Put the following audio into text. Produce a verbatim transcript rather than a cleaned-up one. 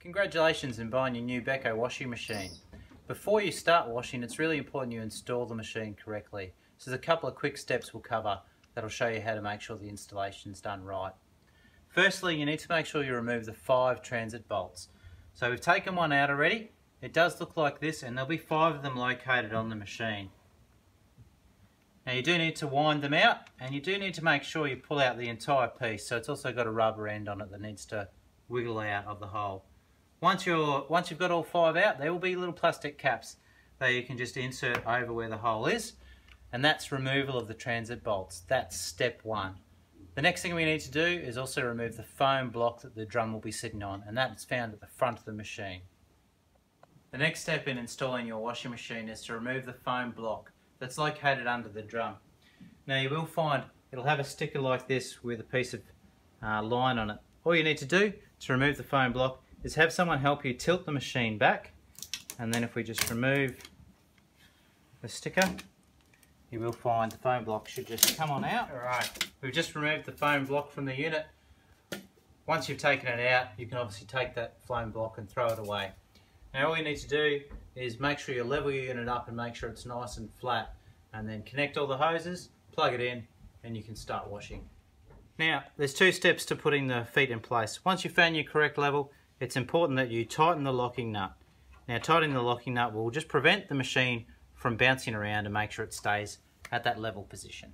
Congratulations on buying your new Beko washing machine. Before you start washing, it's really important you install the machine correctly. So there's a couple of quick steps we'll cover that'll show you how to make sure the installation's done right. Firstly, you need to make sure you remove the five transit bolts. So we've taken one out already. It does look like this, and there'll be five of them located on the machine. Now you do need to wind them out, and you do need to make sure you pull out the entire piece, so it's also got a rubber end on it that needs to wiggle out of the hole. Once, you're, once you've got all five out, there will be little plastic caps that you can just insert over where the hole is, and that's removal of the transit bolts. That's step one. The next thing we need to do is also remove the foam block that the drum will be sitting on, and that is found at the front of the machine. The next step in installing your washing machine is to remove the foam block that's located under the drum. Now you will find it'll have a sticker like this with a piece of uh, line on it. All you need to do to remove the foam block is have someone help you tilt the machine back, and then if we just remove the sticker, you will find the foam block should just come on out. Alright, we've just removed the foam block from the unit. Once you've taken it out, you can obviously take that foam block and throw it away. Now all you need to do is make sure you level your unit up and make sure it's nice and flat, and then connect all the hoses, plug it in, and you can start washing. Now there's two steps to putting the feet in place. Once you've found your correct level, it's important that you tighten the locking nut. Now tightening the locking nut will just prevent the machine from bouncing around and make sure it stays at that level position.